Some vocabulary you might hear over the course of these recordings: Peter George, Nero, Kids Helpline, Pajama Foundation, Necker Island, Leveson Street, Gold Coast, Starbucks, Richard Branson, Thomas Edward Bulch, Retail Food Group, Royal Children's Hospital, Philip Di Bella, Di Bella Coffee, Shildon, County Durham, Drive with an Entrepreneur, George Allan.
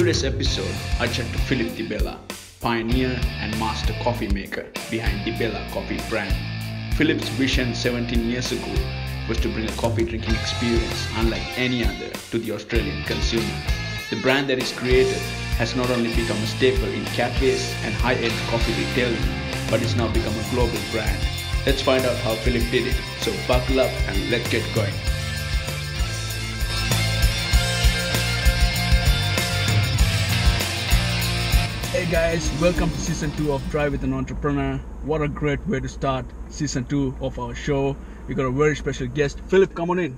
today's episode, I chat to Philip Di Bella, pioneer and master coffee maker behind Di Bella Coffee brand. Philip's vision 17 years ago was to bring a coffee drinking experience unlike any other to the Australian consumer. The brand that is created has not only become a staple in cafes and high-end coffee retailing, but it's now become a global brand. Let's find out how Philip did it, so buckle up and let's get going. Hey guys, welcome to season 2 of Drive with an Entrepreneur. What a great way to start season 2 of our show. We got a very special guest, Philip. Come on in.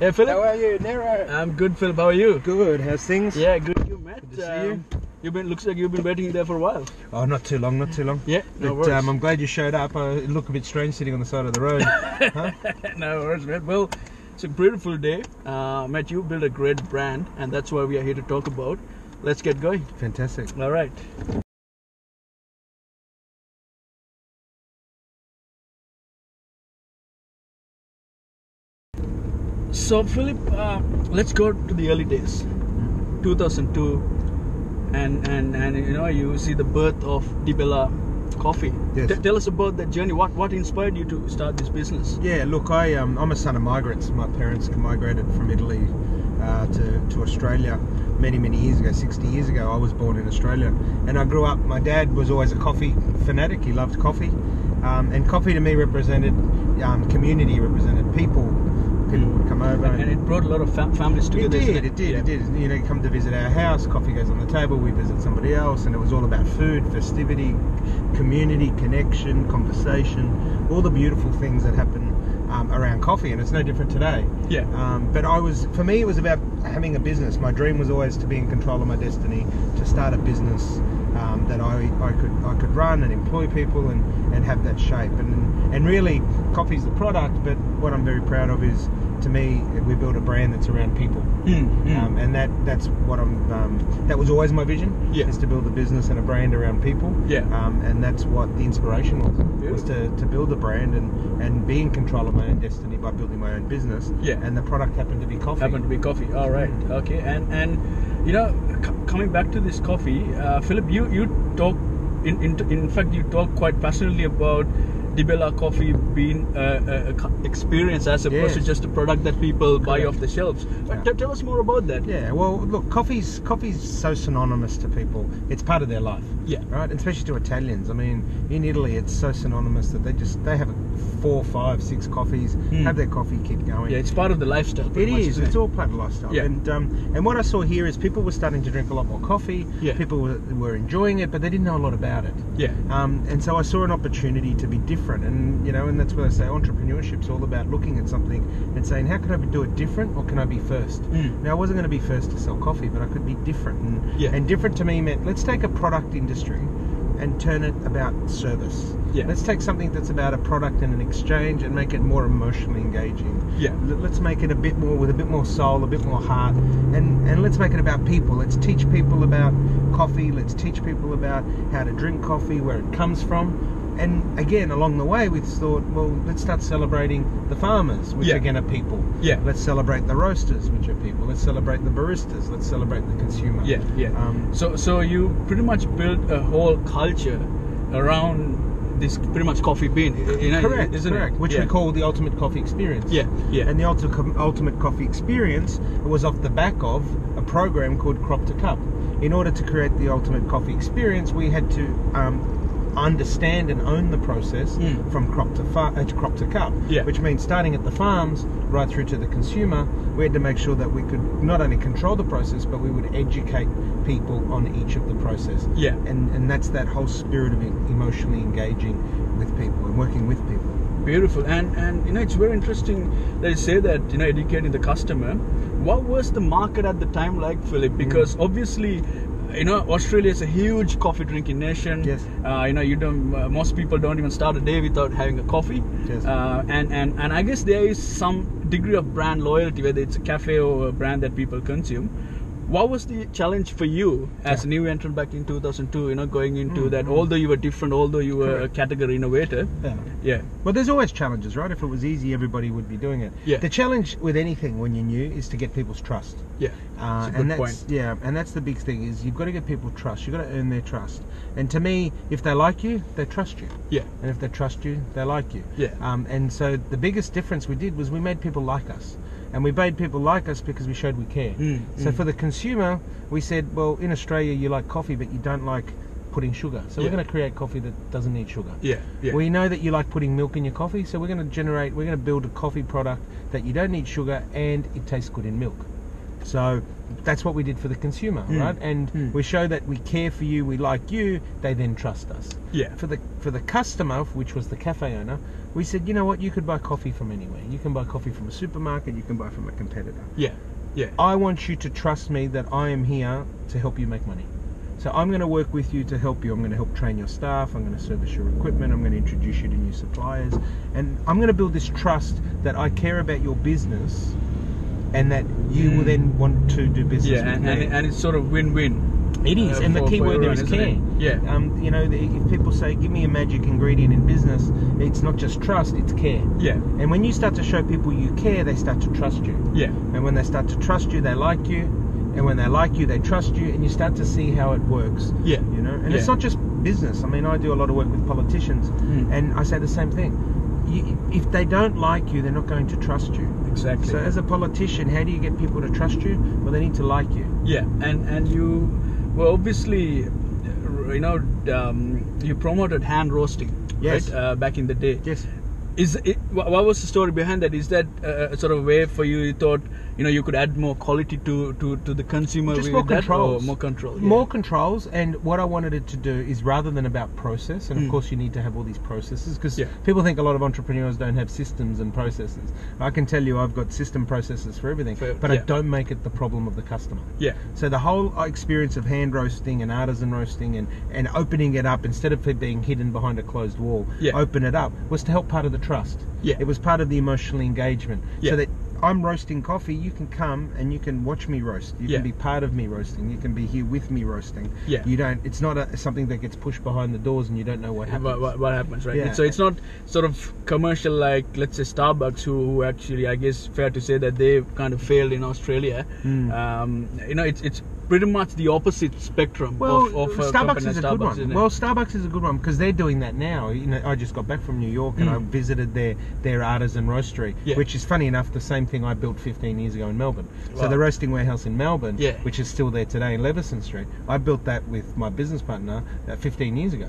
Hey Philip. How are you, Nero? I'm good, Philip. How are you? Good. How's things? Yeah, good. You met. Good to see you. Looks like you've been waiting there for a while. Oh, not too long. Yeah, no worries. I'm glad you showed up. It looked a bit strange sitting on the side of the road. Huh? No worries, man. Well, it's a beautiful day. Matt, you built a great brand, and that's why we are here to talk about. Let's get going. Fantastic. All right. So Philip, let's go to the early days, 2002, and you know, you see the birth of Di Bella Coffee. Yes. Tell us about that journey. What inspired you to start this business? Yeah, look, I'm a son of migrants. My parents migrated from Italy to Australia many years ago. 60 years ago, I was born in Australia, and I grew up. My dad was always a coffee fanatic. He loved coffee, and coffee to me represented community, represented people. People would come over, and it brought a lot of families together. It did. You know, come to visit our house, coffee goes on the table, we visit somebody else, and it was all about food, festivity, community, connection, conversation, all the beautiful things that happen around coffee, and it's no different today. Yeah. But for me, it was about having a business. My dream was always to be in control of my destiny, to start a business that I could run and employ people and have that shape. And really, coffee's the product, but what I'm very proud of is, to me, we build a brand that's around people. And that's what I'm. That was always my vision. Yeah. Is to build a business and a brand around people. Yeah. And that's what the inspiration was to build a brand and be in control of my own destiny by building my own business. Yeah. And the product happened to be coffee. All right. Okay. And you know, coming back to this coffee, Philip, you talk. In fact, you talk quite passionately about Di Bella Coffee being an experience as opposed to just a product that people buy off the shelves. But tell us more about that. Yeah, well, look, coffee's so synonymous to people. It's part of their life. Yeah. Right? Especially to Italians. I mean, in Italy, it's so synonymous that they have 4, 5, 6 coffees, have their coffee, keep going. Yeah, it's part of the lifestyle. It is. It's all part of the lifestyle. Yeah. And what I saw here is people were starting to drink a lot more coffee. Yeah. People were enjoying it, but they didn't know a lot about it. Yeah. And so I saw an opportunity to be different. And you know, and that's where I say entrepreneurship's all about looking at something and saying, how can I do it different, or can I be first? Now, I wasn't going to be first to sell coffee, but I could be different. And different to me meant, let's take a product industry and turn it about service. Yeah. Let's take something that's about a product and an exchange and make it more emotionally engaging. Yeah. Let's make it a bit more, with a bit more soul, a bit more heart, and let's make it about people. Let's teach people about coffee. Let's teach people about how to drink coffee, where it comes from. And again, along the way, we thought, well, let's start celebrating the farmers, which again are people. Yeah. Let's celebrate the roasters, which are people. Let's celebrate the baristas. Let's celebrate the consumer. Yeah, yeah. So you pretty much built a whole culture around this pretty much coffee bean, you know, correct, isn't it? Which we call the ultimate coffee experience. Yeah, yeah. And the ultimate coffee experience was off the back of a program called Crop to Cup. In order to create the ultimate coffee experience, we had to understand and own the process from crop to cup, which means starting at the farms right through to the consumer. We had to make sure that we could not only control the process, but we would educate people on each of the process. Yeah. And that's that whole spirit of emotionally engaging with people and working with people. Beautiful. And you know, it's very interesting they say that, you know, educating the customer. What was the market at the time like, Philip? Because obviously, you know, Australia is a huge coffee drinking nation. Yes. You know, most people don't even start a day without having a coffee. Yes. And I guess there is some degree of brand loyalty, whether it's a cafe or a brand that people consume. What was the challenge for you as a new entrant back in 2002, you know, going into that, although you were different, although you were a category innovator? Yeah. Yeah. Well, there's always challenges, right? If it was easy, everybody would be doing it. Yeah. The challenge with anything when you're new is to get people's trust. Yeah. That's a good point. Yeah, and that's the big thing, is you've got to get people trust. You've got to earn their trust. And to me, if they like you, they trust you. Yeah. And if they trust you, they like you. Yeah. And so the biggest difference we did was we made people like us. And we made people like us because we showed we care. So for the consumer, we said, well, in Australia, you like coffee, but you don't like putting sugar. So we're going to create coffee that doesn't need sugar. We know that you like putting milk in your coffee, so we're going to generate, we're going to build a coffee product that you don't need sugar and it tastes good in milk. So that's what we did for the consumer, right? And we show that we care for you, we like you, they then trust us. Yeah. For the customer, which was the cafe owner, we said, you know what, you could buy coffee from anywhere. You can buy coffee from a supermarket, you can buy from a competitor. Yeah. Yeah. I want you to trust me that I am here to help you make money. So I'm going to work with you to help you. I'm going to help train your staff. I'm going to service your equipment. I'm going to introduce you to new suppliers. And I'm going to build this trust that I care about your business and that you will then want to do business with me. And it's sort of win-win. It is. And the key word there is care. Yeah. You know, if people say, give me a magic ingredient in business, it's not just trust, it's care. Yeah. And when you start to show people you care, they start to trust you. Yeah. And when they start to trust you, they like you. And when they like you, they trust you, and you start to see how it works. Yeah. You know, and it's not just business. I mean, I do a lot of work with politicians, and I say the same thing. If they don't like you, they're not going to trust you. Exactly. So as a politician, how do you get people to trust you? Well, they need to like you. Yeah. And you, well, obviously, you know, you promoted hand roasting, right? Back in the day. Yes. What was the story behind that? Is that a sort of way for you? You thought, you know, you could add more quality to the consumer. Just more controls. More controls. And what I wanted it to do is, rather than about process, and of course you need to have all these processes, because people think a lot of entrepreneurs don't have systems and processes. I can tell you I've got system processes for everything, but I don't make it the problem of the customer. Yeah. So the whole experience of hand roasting and artisan roasting and opening it up, instead of it being hidden behind a closed wall, open it up, was to help part of the trust. Yeah. It was part of the emotional engagement. Yeah. So that I'm roasting coffee, you can come and you can watch me roast. You can be part of me roasting. You can be here with me roasting. Yeah. You don't, it's not something that gets pushed behind the doors and you don't know what happens. What happens, right? Yeah. So it's not sort of commercial like, let's say, Starbucks, who actually, I guess, fair to say that they kind of failed in Australia. You know, it's pretty much the opposite spectrum of Starbucks is a good one. Well, Starbucks is a good one because they're doing that now. You know, I just got back from New York and I visited their artisan roastery, which is funny enough the same thing I built 15 years ago in Melbourne. Wow. So the roasting warehouse in Melbourne, which is still there today in Leveson Street, I built that with my business partner 15 years ago.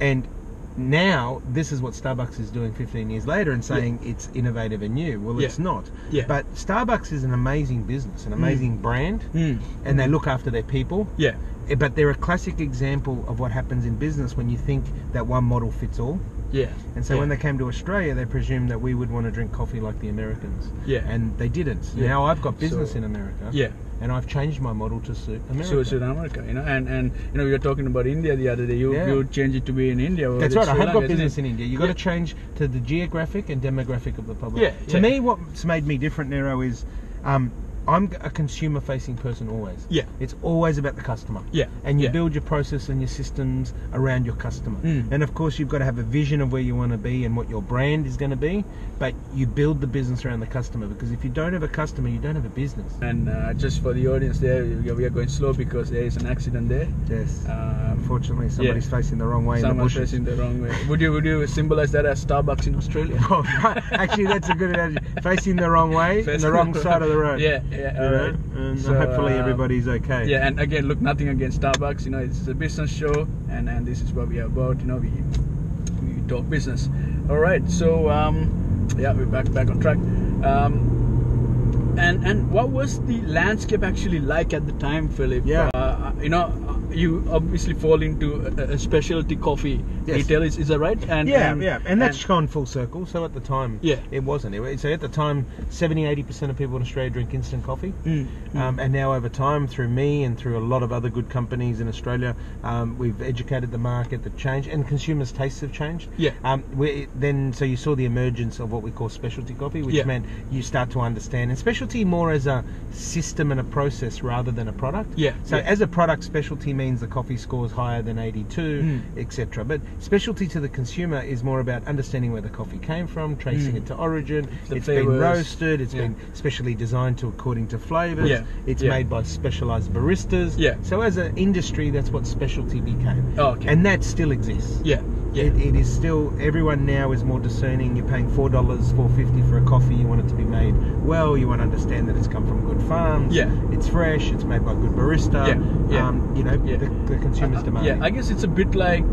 And now this is what Starbucks is doing 15 years later and saying it's innovative and new. Well, it's not. Yeah. But Starbucks is an amazing business, an amazing brand, and they look after their people. Yeah. But they're a classic example of what happens in business when you think that one model fits all. Yeah. And so when they came to Australia, they presumed that we would want to drink coffee like the Americans. Yeah. And they didn't. Yeah. Now I've got business in America. Yeah. And I've changed my model to suit America. Suit America, you know. And you know, you were talking about India the other day. You change it to be in India. That's right. I have got business in India. You've got to change to the geographic and demographic of the public. Yeah. To me, what's made me different, Nero, is I'm a consumer-facing person always. Yeah. It's always about the customer. Yeah. And you build your process and your systems around your customer. And of course, you've got to have a vision of where you want to be and what your brand is going to be, but you build the business around the customer, because if you don't have a customer, you don't have a business. And just for the audience there, we are going slow because there is an accident there. Yes. Unfortunately, somebody's facing the wrong way in the bushes. Someone's facing the wrong way. Would you symbolize that as Starbucks in Australia? Oh, right. Actually, that's a good analogy. Facing the wrong way, on the wrong side of the road. Yeah. Yeah, all right. And so, hopefully everybody's okay. Yeah, and again, look, nothing against Starbucks. You know, it's a business show, and this is what we are about. You know, we talk business. All right. So, we're back on track. And what was the landscape actually like at the time, Philip? Yeah. You know, you obviously fall into a specialty coffee retail, is that right? And that's gone full circle. So at the time, it wasn't. So at the time, 70-80% of people in Australia drink instant coffee. And now over time, through me and through a lot of other good companies in Australia, we've educated the market, the change, and consumers' tastes have changed. Yeah. So you saw the emergence of what we call specialty coffee, which meant you start to understand, and specialty more as a system and a process rather than a product. Yeah. So as a product, specialty means means the coffee score is higher than 82, etc. But specialty to the consumer is more about understanding where the coffee came from, tracing it to origin, it's been roasted, it's been specially designed to according to flavours, it's made by specialised baristas. So as an industry, that's what specialty became. And that still exists. It is still, everyone now is more discerning. You're paying $4, $4.50 for a coffee, you want it to be made well, you want to understand that it's come from good farms, it's fresh, it's made by a good barista, you know, the consumer's demand. I guess it's a bit like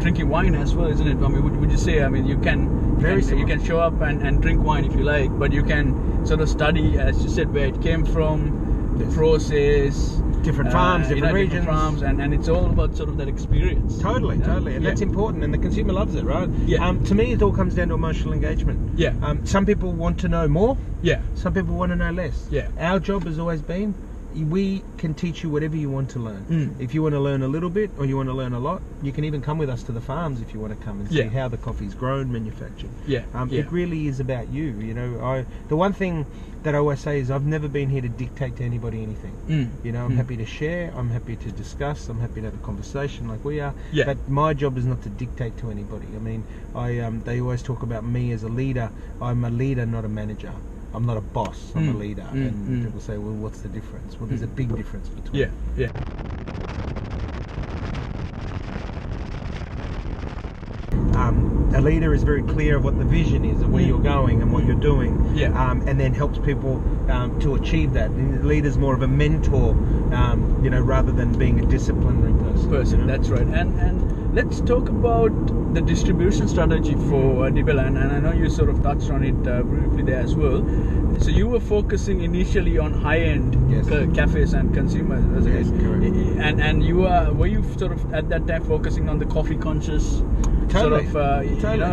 drinking wine as well, isn't it? I mean, would you say, I mean, you can, you can show up and drink wine if you like, but you can sort of study, as you said, where it came from, the process, different farms, different regions, different farms, and it's all about sort of that experience. Totally, and that's important, and the consumer loves it, right? To me, it all comes down to emotional engagement. Some people want to know more. Some people want to know less. Our job has always been, we can teach you whatever you want to learn. If you want to learn a little bit or you want to learn a lot, you can even come with us to the farms if you want to come and see how the coffee's grown, manufactured. It really is about you. You know, the one thing that I always say is I've never been here to dictate to anybody anything. You know, I'm happy to share, I'm happy to discuss, I'm happy to have a conversation like we are. But my job is not to dictate to anybody. I mean, they always talk about me as a leader. I'm a leader, not a manager. I'm not a boss, I'm a leader. And people say, well, what's the difference? Well, there's a big difference between them. A leader is very clear of what the vision is, of where you're going and what you're doing, and then helps people to achieve that. And the leader's more of a mentor, you know, rather than being a disciplinary person. You know? That's right. And let's talk about the distribution strategy for Di Bella, and I know you sort of touched on it briefly there as well. So you were focusing initially on high-end cafes and consumers, correct. And you were you sort of at that time focusing on the coffee conscious? You know,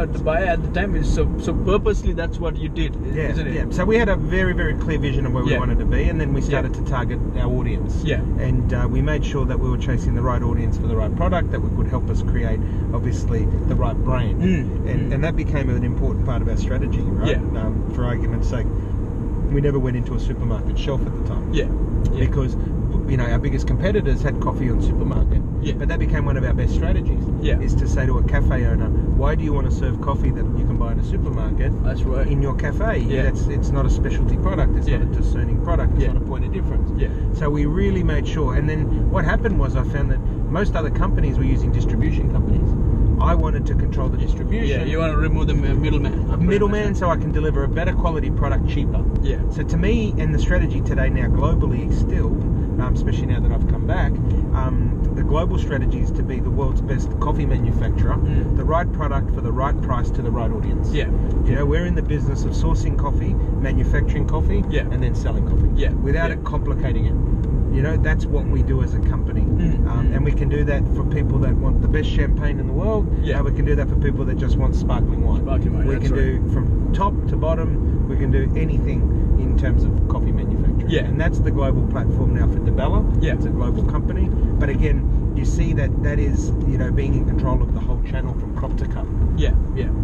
the buyer at the time is so purposely. That's what you did, isn't it? So we had a very, very clear vision of where we wanted to be, and then we started to target our audience. And we made sure that we were chasing the right audience for the right product that would help us create, obviously, the right brand, and that became an important part of our strategy. For argument's sake, we never went into a supermarket shelf at the time. Because, you know, our biggest competitors had coffee on supermarket. But that became one of our best strategies, is to say to a cafe owner, why do you want to serve coffee that you can buy in a supermarket in your cafe? It's not a specialty product, it's not a discerning product, it's not a point of difference. So we really made sure, and then what happened was I found that most other companies were using distribution companies. I wanted to control the distribution. You want to remove the middleman. So I can deliver a better quality product cheaper. So to me, and the strategy today now globally is still, especially now that I've come back, the global strategy is to be the world's best coffee manufacturer, the right product for the right price to the right audience. You know, we're in the business of sourcing coffee, manufacturing coffee, and then selling coffee. Without it complicating it. You know, that's what we do as a company. And we can do that for people that want the best champagne in the world. And we can do that for people that just want sparkling wine. We can do from top to bottom, we can do anything in terms of coffee manufacturing. And that's the global platform now for Di Bella. It's a global company. But again, you see that is, you know, being in control of the whole channel from crop to cup.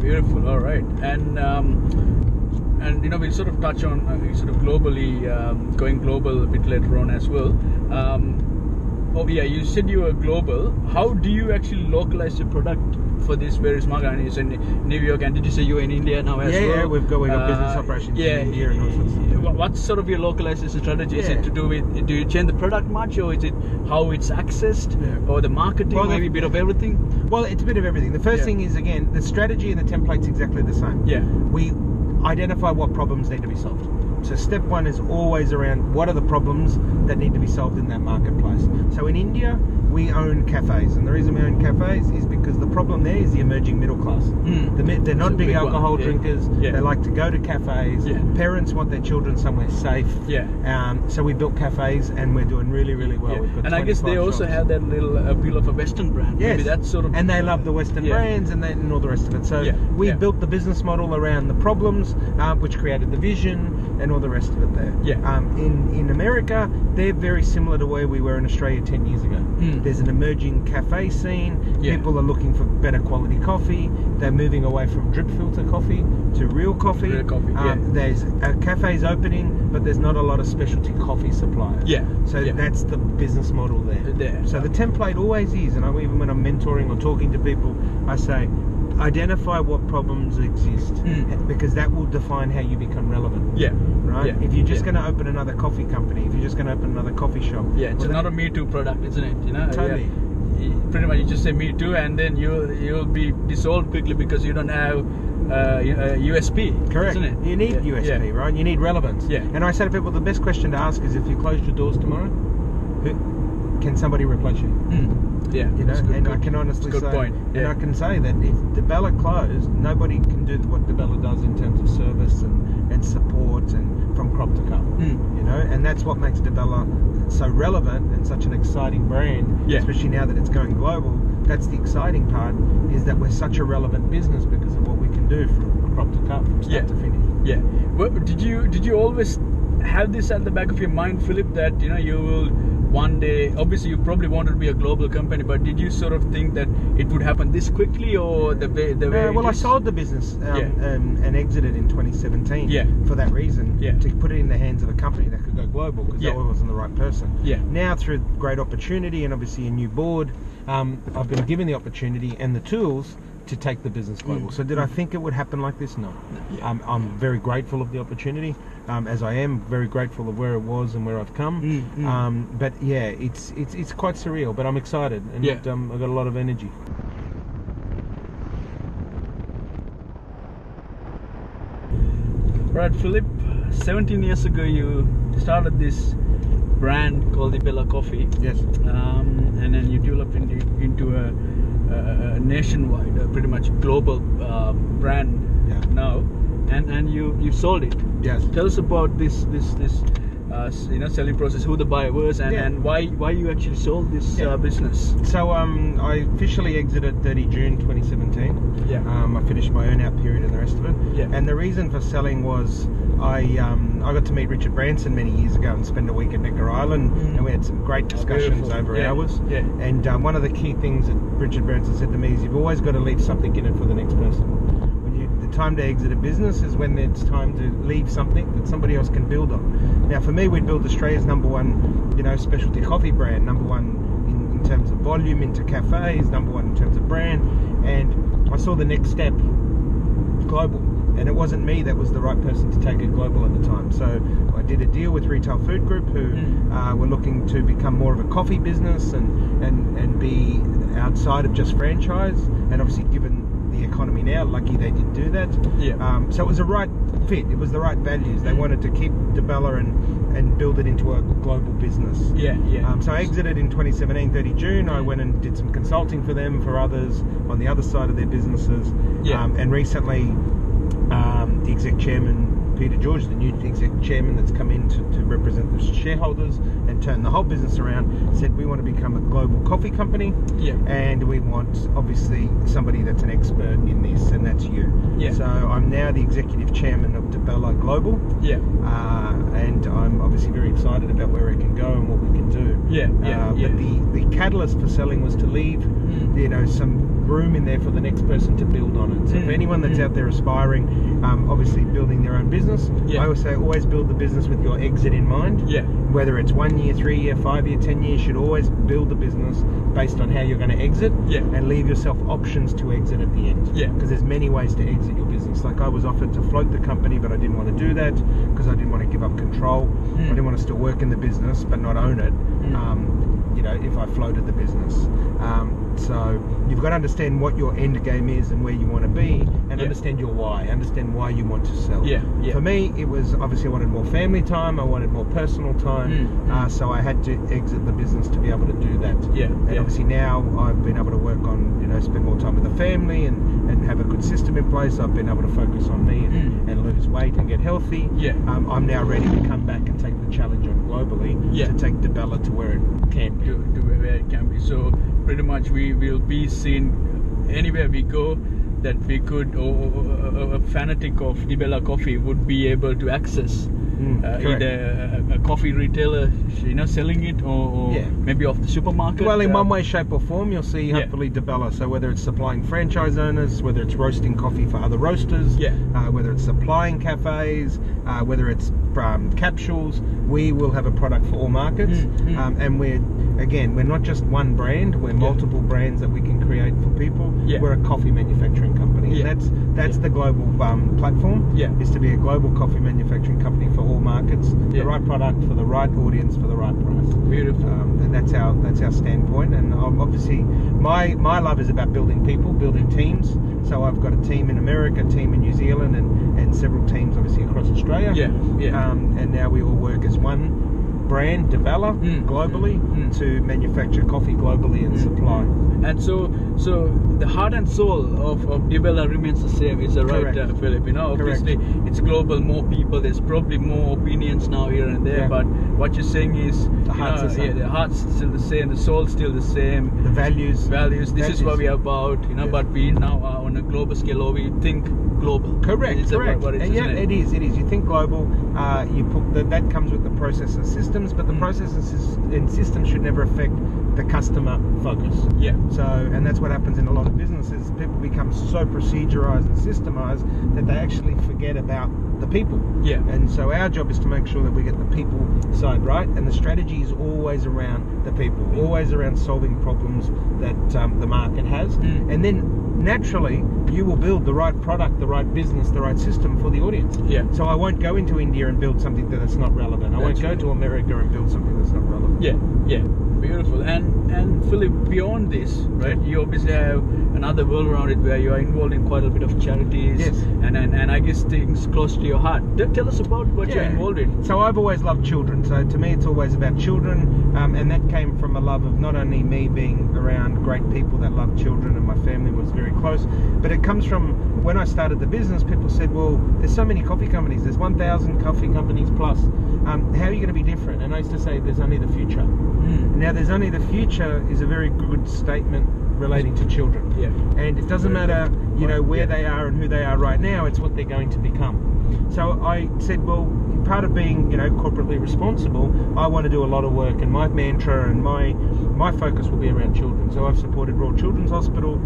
Beautiful. All right. And you know, we'll sort of touch on sort of globally, going global a bit later on as well. You said you were global. How do you actually localize your product for this various markets? In New York, and did you say you were in India now as well? We've got business operations in India and all sorts of stuff. What's sort of your localization strategy? Is it to do with, do you change the product much, or is it how it's accessed, or the marketing, maybe a bit of everything? Well, it's a bit of everything. The first thing is, again, the strategy and the template's exactly the same. We identify what problems need to be solved. So step one is always around what are the problems that need to be solved in that marketplace. So in India, we own cafes, and the reason we own cafes is because the problem there is the emerging middle class. They're not big alcohol drinkers, they like to go to cafes, parents want their children somewhere safe, so we built cafes and we're doing really, really well. We've got, and I guess they also have that little appeal of a Western brand. Maybe that's sort of, and they love the Western brands and all the rest of it. So we built the business model around the problems, which created the vision, and and all the rest of it there. Yeah. In America, they're very similar to where we were in Australia 10 years ago. Mm. There's an emerging cafe scene. Yeah. People are looking for better quality coffee. They're moving away from drip filter coffee to real coffee. Real coffee. There's cafes opening, but there's not a lot of specialty coffee suppliers. Yeah. So that's the business model there. Yeah. So the template always is, and even when I'm mentoring or talking to people, I say, identify what problems exist, because that will define how you become relevant. Yeah. Right? Yeah. If you're just going to open another coffee company, if you're just going to open another coffee shop. Yeah, it's not a Me Too product, isn't it? You know? Totally. Pretty much you just say Me Too and then you'll be dissolved quickly because you don't have USP. Correct. Isn't it? You need USP, right? You need relevance. Yeah. And I say to people, the best question to ask is, if you closed your doors tomorrow, can somebody replace you? Mm. Yeah, you know, and I can honestly say, and I can say that if Di Bella closed, nobody can do what Di Bella does in terms of service and support and from crop to cup. Mm. You know, and that's what makes Di Bella so relevant and such an exciting brand, especially now that it's going global. That's the exciting part, is that we're such a relevant business because of what we can do from crop to cup, from start to finish. Yeah. Well, did you always have this at the back of your mind, Philip, that you will one day, obviously you probably wanted to be a global company, but did you sort of think that it would happen this quickly, or the way? Well, I sold the business and exited in 2017 for that reason, to put it in the hands of a company that could go global, because I wasn't the right person. Yeah. Now, through great opportunity and obviously a new board, I've been given the opportunity and the tools to take the business global. Mm. So did I think it would happen like this? No. Yeah. I'm very grateful of the opportunity, as I am very grateful of where it was and where I've come. Mm. But yeah, it's quite surreal, but I'm excited, and I've got a lot of energy. Right, Philip, 17 years ago you started this brand called Di Bella Coffee. Yes. And then you developed into a nationwide, pretty much global brand now, and you sold it. Yes. Tell us about this selling process, who the buyer was, and why you actually sold this business. So I officially exited 30 June 2017. Yeah. I finished my earn-out period and the rest of it. Yeah. And the reason for selling was I got to meet Richard Branson many years ago and spend a week at Necker Island, and we had some great discussions over hours. Yeah. And one of the key things that Richard Branson said to me is, you've always got to leave something in it for the next person. The time to exit a business is when it's time to leave something that somebody else can build on. Now, for me, we'd build Australia's #1, specialty coffee brand, #1 in terms of volume into cafes, #1 in terms of brand, and I saw the next step global. And it wasn't me that was the right person to take it global at the time. So I did a deal with Retail Food Group, who were looking to become more of a coffee business and be outside of just franchise. And obviously, given the economy now, lucky they did do that. Yeah. So it was a right fit. It was the right values. They wanted to keep Di Bella and build it into a global business. Yeah, yeah. So I exited in 2017, 30 June. I went and did some consulting for them, for others on the other side of their businesses. Yeah. And recently, the exec chairman, Peter George, the new exec chairman that's come in to represent the shareholders and turn the whole business around, said we want to become a global coffee company, and we want obviously somebody that's an expert in this, and that's you. Yeah. So I'm now the executive chairman of Di Bella Global, and I'm obviously very excited about where it can go and what we can do. But the catalyst for selling was to leave some room in there for the next person to build on it. So for anyone that's out there aspiring, obviously building their own business, I always say always build the business with your exit in mind. Yeah. Whether it's 1 year, 3 year, 5 year, 10 years, you should always build the business based on how you're going to exit, and leave yourself options to exit at the end. Yeah. Because there's many ways to exit your business. Like I was offered to float the company, but I didn't want to do that because I didn't want to give up control. I didn't want to still work in the business but not own it. If I floated the business. So you've got to understand what your end game is and where you want to be, and understand your why. Understand why you want to sell. Yeah, yeah. For me, it was obviously I wanted more family time. I wanted more personal time. So I had to exit the business to be able to do that. Yeah. And obviously now I've been able to work on spend more time with the family and have a good system in place. I've been able to focus on me and lose weight and get healthy. Yeah. I'm now ready to come back and take the challenge on globally to take Di Bella to where it can be. To where it can be. So pretty much we will be seen anywhere we go, that we could, or a fanatic of Di Bella Coffee would be able to access either a coffee retailer, you know, selling it, or maybe off the supermarket. Well, in one way, shape or form, you'll see hopefully Di Bella. So whether it's supplying franchise owners, whether it's roasting coffee for other roasters, whether it's supplying cafes, whether it's capsules, we will have a product for all markets. And we're not just one brand, we're multiple brands that we can create for people. We're a coffee manufacturing company, and that's the global platform, is to be a global coffee manufacturing company for all markets, the right product for the right audience for the right price. Beautiful. And that's our standpoint, and obviously my love is about building people, building teams. So I've got a team in America, a team in New Zealand, and several teams obviously across Australia. And now we all work as one brand, Di Bella, globally, to manufacture coffee globally and supply. And so the heart and soul of Di Bella remains the same. Is that right, Philip? You know, obviously it's global, more people, there's probably more opinions now here and there, but what you're saying is the heart's still the same, the soul's still the same, the values. This is what we're about, you know, but we now are on a global scale, or we think global. Correct. It is. You think global, you put that comes with the process and systems, but the processes and systems should never affect the customer focus. So, and that's what happens in a lot of businesses. People become so procedurized and systemized that they actually forget about the people. And so our job is to make sure that we get the people side right, and the strategy is always around the people, always around solving problems that the market has, and then naturally you will build the right product, the right business, the right system for the audience. So I won't go into India and build something that's not relevant. I won't go to America and build something that's not relevant. Beautiful. And Philip, beyond this, you obviously have another world around it where you are involved in quite a bit of charities, and I guess things close to your heart. Tell us about what you're involved in. So I've always loved children, so to me it's always about children, and that came from a love of not only me being around great people that love children, and my family was very close, but it comes from when I started the business, people said, well, there's so many coffee companies, there's 1,000 coffee companies plus, how are you going to be different? And I used to say, there's only the future. Now, there's only the future is a very good statement relating to children. And it doesn't matter, you know, where they are and who they are right now, it's what they're going to become. So I said, well, part of being, you know, corporately responsible, I want to do a lot of work, and my mantra and my focus will be around children. So I've supported Royal Children's Hospital,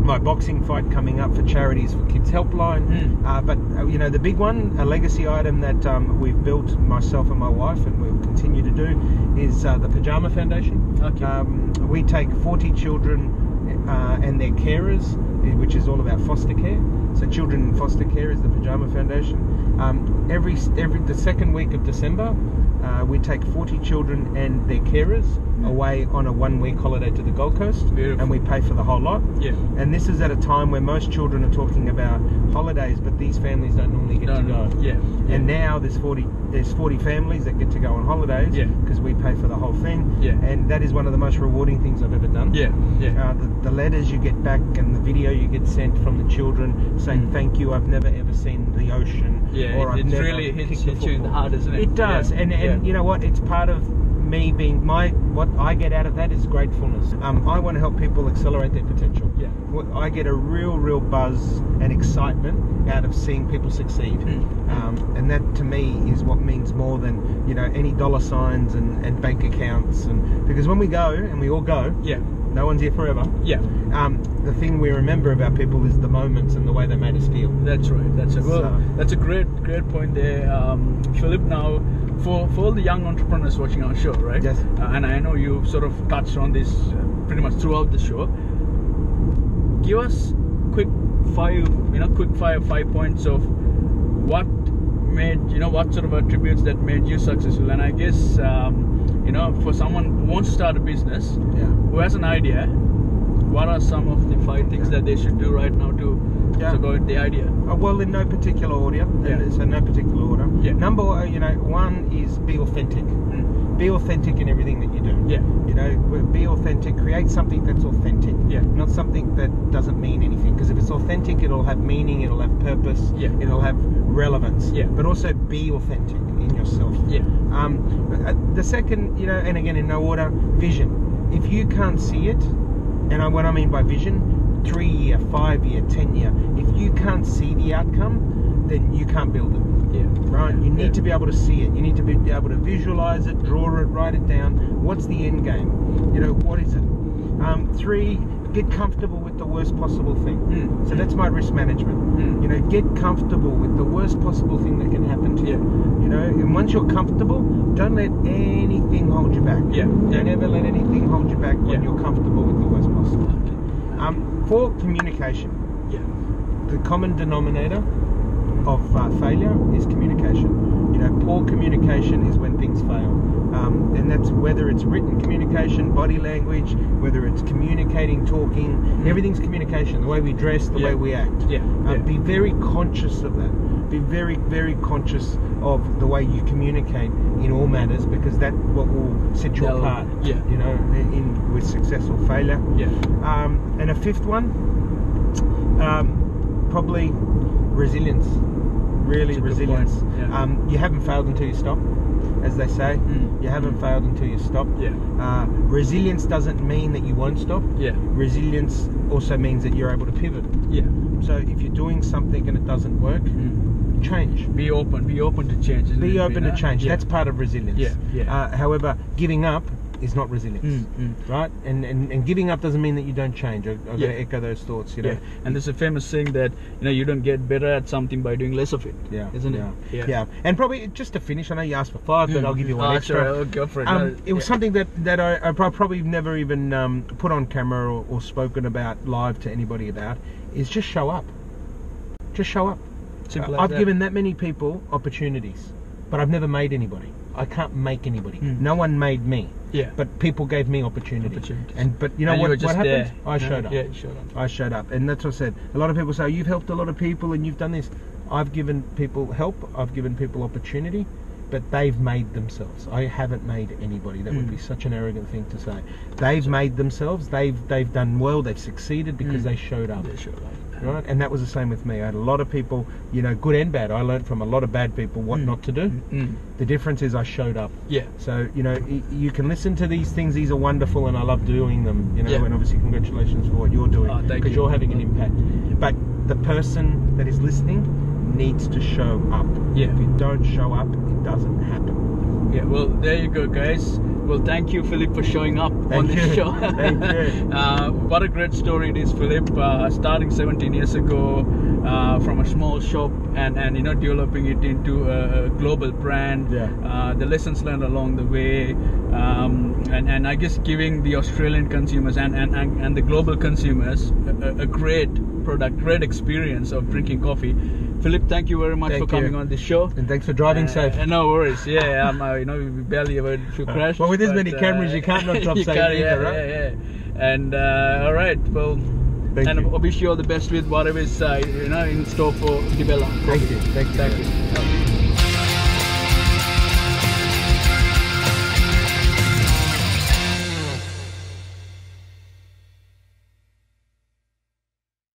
my boxing fight coming up for charities for Kids Helpline, but you know, the big one, a legacy item that we've built, myself and my wife, and we'll continue to do, is the Pajama Foundation. We take 40 children and their carers, which is all about foster care. So children in foster care is the Pajama Foundation. Every the second week of December, we take 40 children and their carers away on a one-week holiday to the Gold Coast. Beautiful. And we pay for the whole lot. And this is at a time where most children are talking about holidays, but these families don't normally get to go. And now there's 40 families that get to go on holidays because we pay for the whole thing. And that is one of the most rewarding things I've ever done. The letters you get back and the video you get sent from the children saying thank you, I've never ever seen the ocean. Or it really hits you in the heart, doesn't it? It does. And you know what, it's part of me being what I get out of that is gratefulness. I want to help people accelerate their potential. I get a real buzz and excitement out of seeing people succeed, and that to me is what means more than, you know, any dollar signs and bank accounts, and because when we go, and we all go, no one's here forever. The thing we remember about people is the moments and the way they made us feel. That's right. That's a great point there, Philip. Now, for all the young entrepreneurs watching our show, right? Yes. And I know you've sort of touched on this pretty much throughout the show. Give us quick fire 5 points of what sort of attributes that made you successful. And I guess you know, for someone who wants to start a business, who has an idea, what are some of the 5 things that they should do right now to go with the idea? Well, in no particular order. So no particular order. Number, you know, 1 is be authentic. Be authentic in everything that you do. You know, be authentic. Create something that's authentic. Not something that doesn't mean anything. Because if it's authentic, it'll have meaning. It'll have purpose. It'll have relevance. But also be authentic in yourself. The second, you know, and again in no order, vision. If you can't see it, and what I mean by vision, 3-year, 5-year, 10-year. If you can't see the outcome, then you can't build it. Yeah. Right? You need to be able to see it. You need to be able to visualize it, draw it, write it down. What's the end game? You know, what is it? 3, get comfortable with the worst possible thing. So that's my risk management. You know, get comfortable with the worst possible thing that can happen to you. You know, and once you're comfortable, don't let anything hold you back. Don't ever let anything hold you back when you're comfortable with the worst possible. For communication, the common denominator of failure is communication. You know, poor communication is when things fail. And that's whether it's written communication, body language, whether it's communicating, talking, everything's communication, the way we dress, the way we act. Be very conscious of that. Be very, very conscious of the way you communicate in all matters, because that's what will set you apart, you know, in with success or failure. And a fifth one, probably resilience. Really resilience. You haven't failed until you stop. As they say, you haven't failed until you stop. Resilience doesn't mean that you won't stop. Resilience also means that you're able to pivot. So if you're doing something and it doesn't work, change. Be open to change. Be open to change. That's part of resilience. However, giving up is not resilience, right? And giving up doesn't mean that you don't change. I'm going to echo those thoughts, you know. And there's a famous saying that, you know, you don't get better at something by doing less of it, isn't it? And probably just to finish, I know you asked for 5, but I'll give you one extra. Sure, I'll go for it. It was something that I probably never even put on camera or spoken about live to anybody about, is just show up. Just show up. Simple like I've given that many people opportunities, but I've never made anybody. I can't make anybody. No one made me. But people gave me opportunities. And but you know what happened? I showed up. Yeah, you showed up. I showed up, and that's what I said. A lot of people say you've helped a lot of people and you've done this. I've given people help. I've given people opportunity, but they've made themselves. I haven't made anybody. That would be such an arrogant thing to say. They've made themselves. They've done well. They've succeeded because they showed up. They showed up. Right? And that was the same with me. I had a lot of people, you know, good and bad. I learned from a lot of bad people what not to do. The difference is I showed up. So, you know, you can listen to these things. These are wonderful and I love doing them, you know, and obviously congratulations for what you're doing, because you're having an impact. But the person that is listening needs to show up. If you don't show up, it doesn't happen. Well, there you go, guys. Well, thank you, Philip, for showing up on this show. Thank you. What a great story it is, Philip. Starting 17 years ago from a small shop and you know, developing it into a global brand. The lessons learned along the way, and I guess giving the Australian consumers and the global consumers a great product, great experience of drinking coffee. Philip, thank you very much for coming on the show. And thanks for driving safe. No worries. You know, we barely ever crashed. Well, with as many cameras, you can't not drop safe either, right? And all right, well, thank you. I wish you all the best with whatever is, you know, in store for Di Bella. Thank you. Thank you.